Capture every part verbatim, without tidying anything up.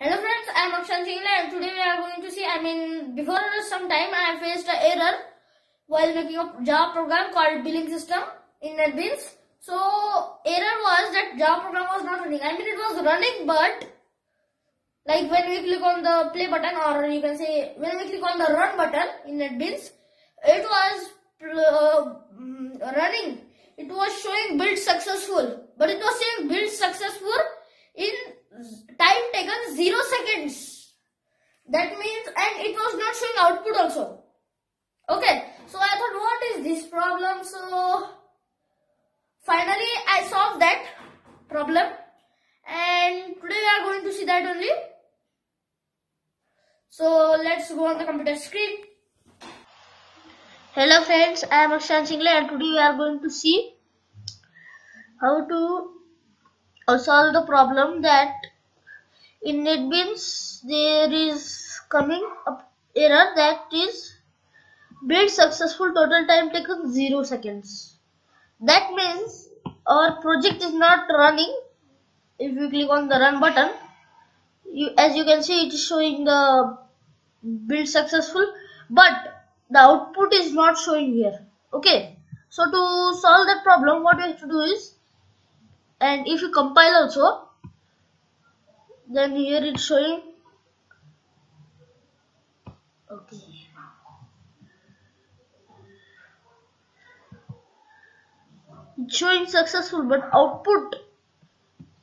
Hello friends, I am Akshant Singla, and today we are going to see, I mean, before some time I faced an error while making a Java program called Billing System in NetBeans. So, error was that Java program was not running. I mean, it was running, but like when we click on the play button, or you can say when we click on the run button in NetBeans, it was uh, running. It was showing build successful, but it was saying build successful in time taken zero seconds. That means, and it was not showing output also. Okay, so I thought, what is this problem? So finally I solved that problem, and today we are going to see that only. So let's go on the computer screen. Hello friends, I am Akshant Singla, and today we are going to see how to solve the problem that in NetBeans there is coming up error that is build successful, total time taken zero seconds. That means our project is not running. If you click on the run button, you as you can see, it is showing the build successful, but the output is not showing here. Okay, so to solve that problem, what we have to do is, and if you compile also, then here it's showing. Okay, it's showing successful, but output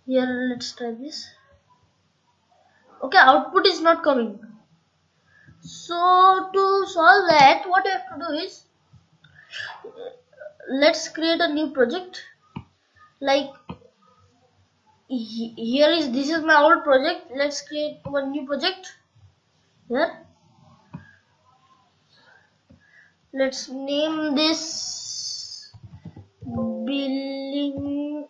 here, let's try this. Okay, output is not coming. So to solve that, what you have to do is, let's create a new project. Like here is, this is my old project. Let's create one new project here. Let's name this billing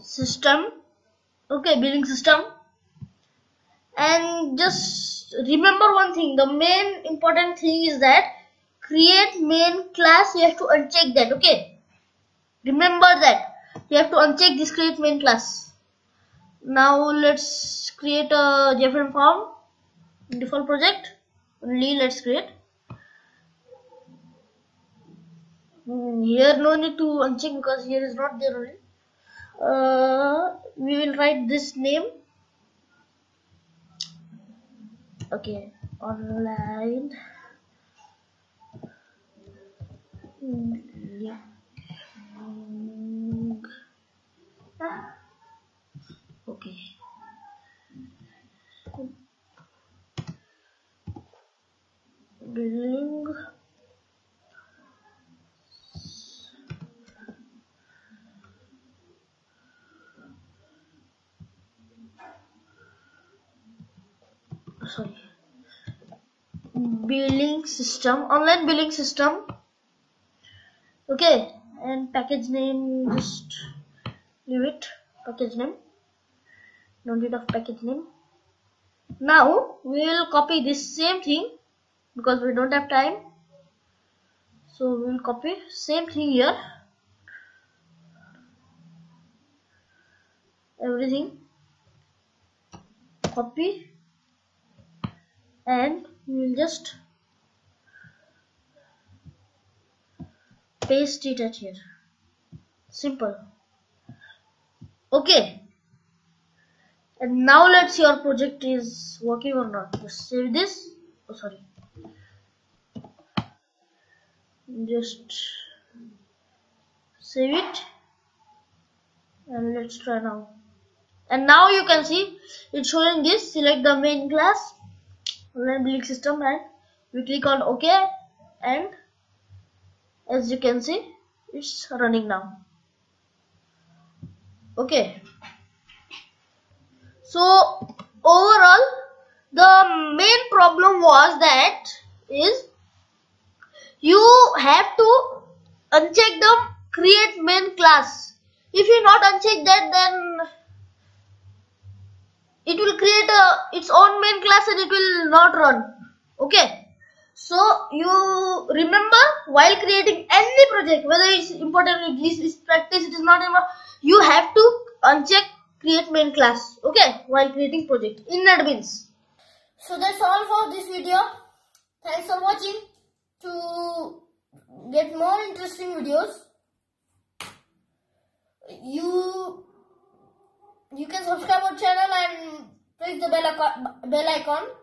system. Okay, billing system. And just remember one thing, the main important thing is that create main class, you have to uncheck that. Okay, remember that you have to uncheck this create main class. Now let's create a different form, default project only. Let's create here, no need to uncheck because here is not there only. Uh, we will write this name. Okay, online. Yeah. Okay. Billing. Sorry, billing system, online billing system. Okay, and package name, just leave it. Package name, no need of package name. Now we will copy this same thing because we don't have time. So we will copy same thing here. Everything copy. And we will just paste it at here. Simple. Okay. And now let's see our project is working or not. Just save this. Oh, sorry. Just save it. And let's try now. And now you can see it's showing this. Select the main class, online billing system, and we click on OK, and as you can see, it's running now. Okay, so overall the main problem was that is you have to uncheck them, create main class. If you not uncheck that, then it will create a, its own main class and it will not run. Okay. So you remember, while creating any project, whether it's important, this is practice, it is not important, you have to uncheck create main class, okay, while creating project in NetBeans. So that's all for this video. Thanks for watching. To get more interesting videos, you you can subscribe our channel and press the bell icon, bell icon.